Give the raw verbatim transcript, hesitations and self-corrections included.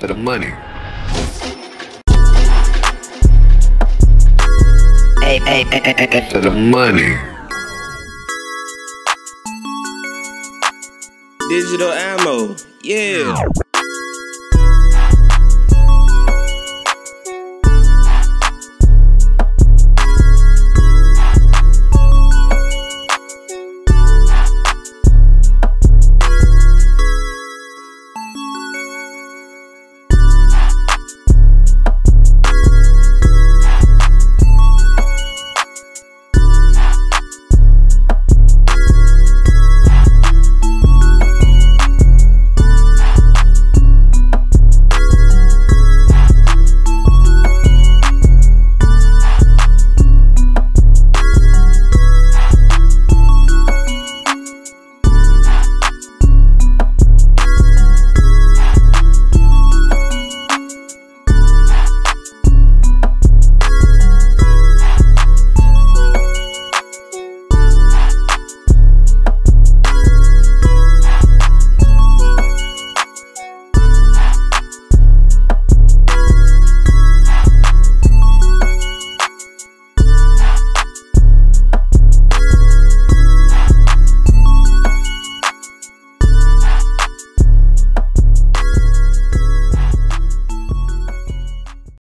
for the money. For the money. Digital Ammo, yeah.